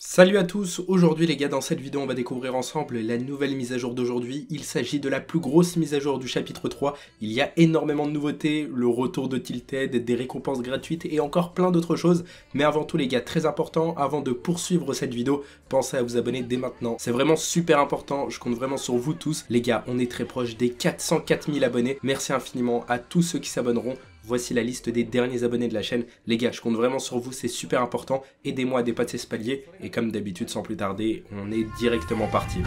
Salut à tous, aujourd'hui les gars, dans cette vidéo on va découvrir ensemble la nouvelle mise à jour d'aujourd'hui. Il s'agit de la plus grosse mise à jour du chapitre 3, il y a énormément de nouveautés, le retour de Tilted, des récompenses gratuites et encore plein d'autres choses. Mais avant tout les gars, très important, avant de poursuivre cette vidéo, pensez à vous abonner dès maintenant. C'est vraiment super important, je compte vraiment sur vous tous. Les gars, on est très proche des 404 000 abonnés, merci infiniment à tous ceux qui s'abonneront. Voici la liste des derniers abonnés de la chaîne. Les gars, je compte vraiment sur vous, c'est super important. Aidez-moi à dépasser ce palier. Et comme d'habitude, sans plus tarder, on est directement parti.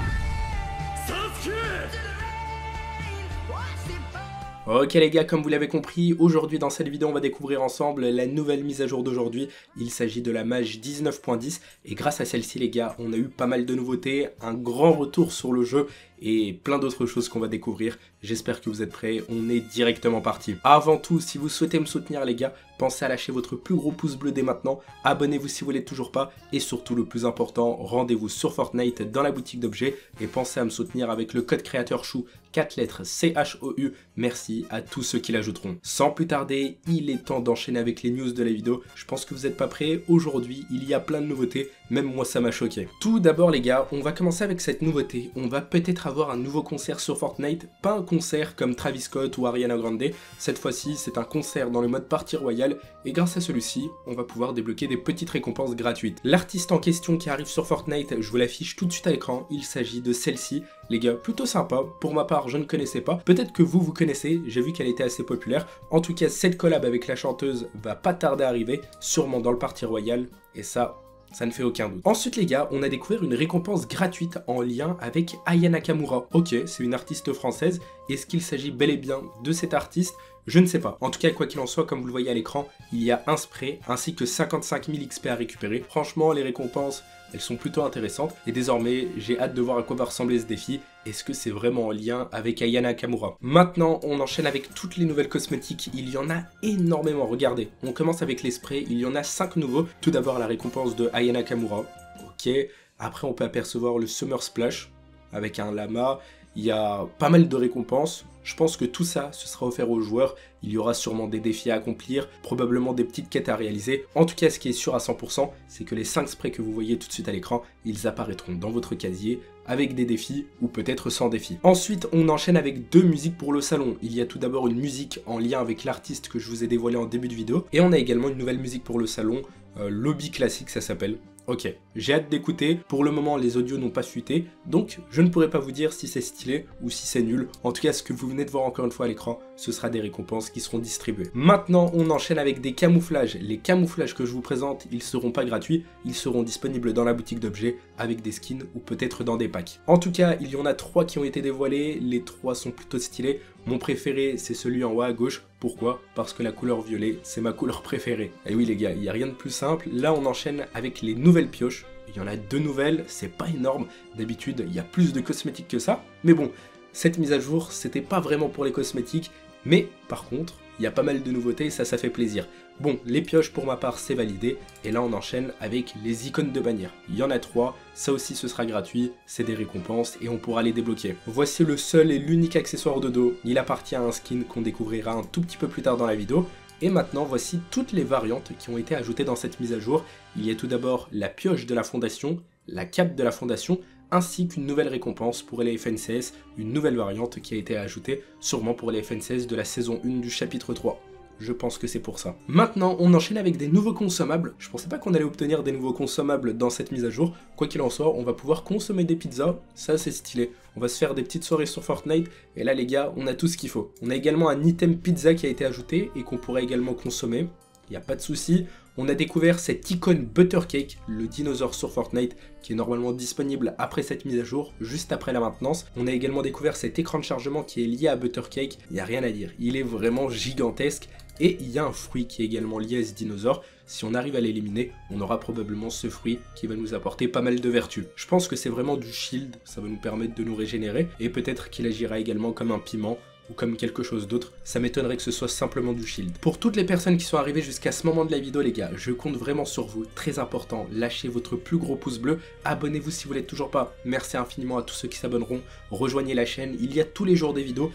Ok les gars, comme vous l'avez compris, aujourd'hui dans cette vidéo on va découvrir ensemble la nouvelle mise à jour d'aujourd'hui. Il s'agit de la mage 19.10 et grâce à celle-ci les gars, on a eu pas mal de nouveautés, un grand retour sur le jeu et plein d'autres choses qu'on va découvrir. J'espère que vous êtes prêts, on est directement parti. Avant tout, si vous souhaitez me soutenir les gars, pensez à lâcher votre plus gros pouce bleu dès maintenant, abonnez-vous si vous ne l'êtes toujours pas et surtout le plus important, rendez-vous sur Fortnite dans la boutique d'objets et pensez à me soutenir avec le code créateur CHOU, 4 lettres CHOU, merci à tous ceux qui l'ajouteront. Sans plus tarder, il est temps d'enchaîner avec les news de la vidéo. Je pense que vous n'êtes pas prêts. Aujourd'hui, il y a plein de nouveautés. Même moi, ça m'a choqué. Tout d'abord, les gars, on va commencer avec cette nouveauté. On va peut-être avoir un nouveau concert sur Fortnite. Pas un concert comme Travis Scott ou Ariana Grande. Cette fois-ci, c'est un concert dans le mode partie royale. Et grâce à celui-ci, on va pouvoir débloquer des petites récompenses gratuites. L'artiste en question qui arrive sur Fortnite, je vous l'affiche tout de suite à l'écran. Il s'agit de celle-ci. Les gars, plutôt sympa. Pour ma part, je ne connaissais pas. Peut-être que vous, vous connaissez. J'ai vu qu'elle était assez populaire. En tout cas, cette collab avec la chanteuse va pas tarder à arriver, sûrement dans le party royal, et ça ne fait aucun doute. Ensuite les gars, on a découvert une récompense gratuite en lien avec Aya Nakamura. Ok, c'est une artiste française. Est-ce qu'il s'agit bel et bien de cet artiste? Je ne sais pas. En tout cas, quoi qu'il en soit, comme vous le voyez à l'écran, il y a un spray ainsi que 55 000 XP à récupérer. Franchement, les récompenses, elles sont plutôt intéressantes. Et désormais, j'ai hâte de voir à quoi va ressembler ce défi. Est-ce que c'est vraiment en lien avec Aya Nakamura? Maintenant, on enchaîne avec toutes les nouvelles cosmétiques. Il y en a énormément, regardez. On commence avec les sprays, il y en a 5 nouveaux. Tout d'abord, la récompense de Aya Nakamura. Ok. Après, on peut apercevoir le Summer Splash avec un lama. Il y a pas mal de récompenses. Je pense que tout ça, ce sera offert aux joueurs. Il y aura sûrement des défis à accomplir, probablement des petites quêtes à réaliser. En tout cas, ce qui est sûr à 100%, c'est que les 5 sprays que vous voyez tout de suite à l'écran, ils apparaîtront dans votre casier avec des défis ou peut-être sans défis. Ensuite, on enchaîne avec deux musiques pour le salon. Il y a tout d'abord une musique en lien avec l'artiste que je vous ai dévoilé en début de vidéo. Et on a également une nouvelle musique pour le salon, Lobby Classique ça s'appelle. Ok, j'ai hâte d'écouter. Pour le moment, les audios n'ont pas fuité, donc je ne pourrais pas vous dire si c'est stylé ou si c'est nul. En tout cas, ce que vous venez de voir encore une fois à l'écran, ce sera des récompenses qui seront distribuées. Maintenant, on enchaîne avec des camouflages. Les camouflages que je vous présente, ils seront pas gratuits, ils seront disponibles dans la boutique d'objets avec des skins ou peut-être dans des packs. En tout cas, il y en a 3 qui ont été dévoilés, les 3 sont plutôt stylés. Mon préféré, c'est celui en haut à gauche. Pourquoi? Parce que la couleur violet, c'est ma couleur préférée. Et oui les gars, il n'y a rien de plus simple. Là, on enchaîne avec les nouvelles pioches. Il y en a 2 nouvelles, c'est pas énorme. D'habitude, il y a plus de cosmétiques que ça. Mais bon, cette mise à jour, c'était pas vraiment pour les cosmétiques, mais par contre, il y a pas mal de nouveautés et ça fait plaisir. Bon, les pioches pour ma part, c'est validé. Et là, on enchaîne avec les icônes de bannière. Il y en a 3, ça aussi ce sera gratuit, c'est des récompenses et on pourra les débloquer. Voici le seul et l'unique accessoire de dos. Il appartient à un skin qu'on découvrira un tout petit peu plus tard dans la vidéo. Et maintenant, voici toutes les variantes qui ont été ajoutées dans cette mise à jour. Il y a tout d'abord la pioche de la fondation, la cape de la fondation, ainsi qu'une nouvelle récompense pour les FNCS, une nouvelle variante qui a été ajoutée sûrement pour les FNCS de la saison 1 du chapitre 3. Je pense que c'est pour ça. Maintenant, on enchaîne avec des nouveaux consommables. Je pensais pas qu'on allait obtenir des nouveaux consommables dans cette mise à jour. Quoi qu'il en soit, on va pouvoir consommer des pizzas. Ça, c'est stylé. On va se faire des petites soirées sur Fortnite. Et là, les gars, on a tout ce qu'il faut. On a également un item pizza qui a été ajouté et qu'on pourrait également consommer. Il n'y a pas de souci. On a découvert cette icône Buttercake, le dinosaure sur Fortnite, qui est normalement disponible après cette mise à jour, juste après la maintenance. On a également découvert cet écran de chargement qui est lié à Buttercake. Il n'y a rien à dire, il est vraiment gigantesque. Et il y a un fruit qui est également lié à ce dinosaure. Si on arrive à l'éliminer, on aura probablement ce fruit qui va nous apporter pas mal de vertus. Je pense que c'est vraiment du shield, ça va nous permettre de nous régénérer. Et peut-être qu'il agira également comme un piment. ou comme quelque chose d'autre, ça m'étonnerait que ce soit simplement du shield. Pour toutes les personnes qui sont arrivées jusqu'à ce moment de la vidéo les gars, je compte vraiment sur vous, très important, lâchez votre plus gros pouce bleu, abonnez-vous si vous l'êtes toujours pas, merci infiniment à tous ceux qui s'abonneront, rejoignez la chaîne, il y a tous les jours des vidéos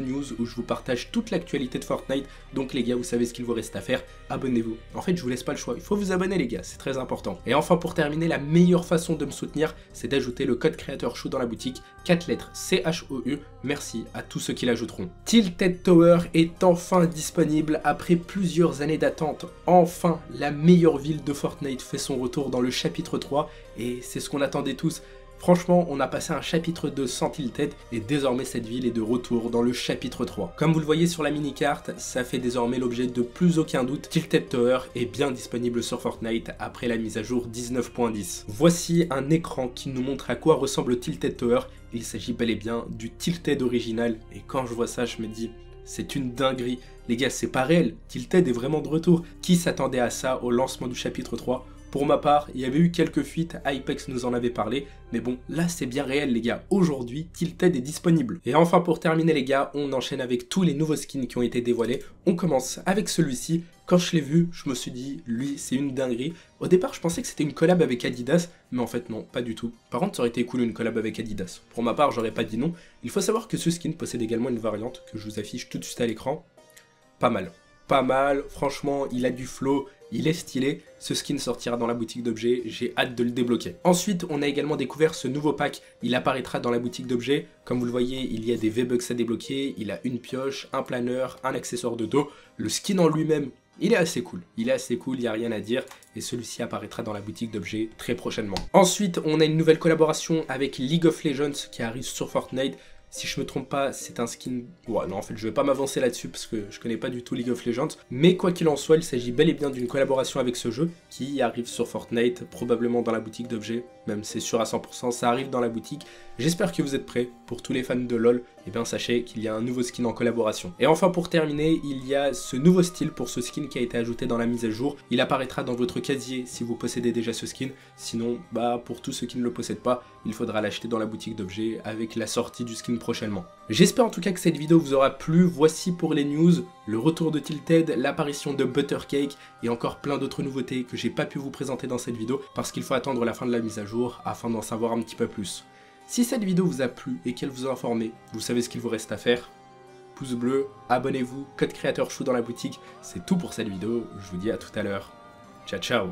news où je vous partage toute l'actualité de Fortnite, donc les gars vous savez ce qu'il vous reste à faire, abonnez-vous. En fait je vous laisse pas le choix, il faut vous abonner les gars, c'est très important. Et enfin pour terminer, la meilleure façon de me soutenir, c'est d'ajouter le code créateur CHOU dans la boutique, 4 lettres CHOU, merci à tous ceux qui l'ajoutent. Tilted Tower est enfin disponible après plusieurs années d'attente. Enfin, la meilleure ville de Fortnite fait son retour dans le chapitre 3 et c'est ce qu'on attendait tous. Franchement, on a passé un chapitre 2 sans Tilted et désormais cette ville est de retour dans le chapitre 3. Comme vous le voyez sur la mini-carte, ça fait désormais l'objet de plus aucun doute, Tilted Tower est bien disponible sur Fortnite après la mise à jour 19.10. Voici un écran qui nous montre à quoi ressemble Tilted Tower. Il s'agit bel et bien du Tilted original et quand je vois ça, je me dis... c'est une dinguerie. Les gars, c'est pas réel. Tilted est vraiment de retour. Qui s'attendait à ça au lancement du chapitre 3 ? Pour ma part, il y avait eu quelques fuites, HypeX nous en avait parlé, mais bon, là c'est bien réel les gars, aujourd'hui Tilted est disponible. Et enfin pour terminer les gars, on enchaîne avec tous les nouveaux skins qui ont été dévoilés, on commence avec celui-ci. Quand je l'ai vu, je me suis dit, lui c'est une dinguerie. Au départ je pensais que c'était une collab avec Adidas, mais en fait non, pas du tout. Par contre ça aurait été cool une collab avec Adidas, pour ma part j'aurais pas dit non. Il faut savoir que ce skin possède également une variante que je vous affiche tout de suite à l'écran, pas mal, franchement il a du flow. Il est stylé, ce skin sortira dans la boutique d'objets, j'ai hâte de le débloquer. Ensuite, on a également découvert ce nouveau pack, il apparaîtra dans la boutique d'objets. Comme vous le voyez, il y a des V-Bucks à débloquer, il a une pioche, un planeur, un accessoire de dos. Le skin en lui-même, il est assez cool, il n'y a rien à dire. Et celui-ci apparaîtra dans la boutique d'objets très prochainement. Ensuite, on a une nouvelle collaboration avec League of Legends qui arrive sur Fortnite. Si je me trompe pas, c'est un skin... ouais, non, en fait, je vais pas m'avancer là-dessus parce que je connais pas du tout League of Legends. Mais quoi qu'il en soit, il s'agit bel et bien d'une collaboration avec ce jeu qui arrive sur Fortnite, probablement dans la boutique d'objets. Même c'est sûr à 100%, ça arrive dans la boutique. J'espère que vous êtes prêts. Pour tous les fans de LoL, eh bien sachez qu'il y a un nouveau skin en collaboration. Et enfin pour terminer, il y a ce nouveau style pour ce skin qui a été ajouté dans la mise à jour. Il apparaîtra dans votre casier si vous possédez déjà ce skin. Sinon, bah pour tous ceux qui ne le possèdent pas, il faudra l'acheter dans la boutique d'objets avec la sortie du skin prochainement. J'espère en tout cas que cette vidéo vous aura plu. Voici pour les news, le retour de Tilted, l'apparition de Buttercake et encore plein d'autres nouveautés que j'ai pas pu vous présenter dans cette vidéo parce qu'il faut attendre la fin de la mise à jour afin d'en savoir un petit peu plus. Si cette vidéo vous a plu et qu'elle vous a informé, vous savez ce qu'il vous reste à faire. Pouce bleu, abonnez-vous, code créateur CHOU dans la boutique, c'est tout pour cette vidéo, je vous dis à tout à l'heure. Ciao ciao.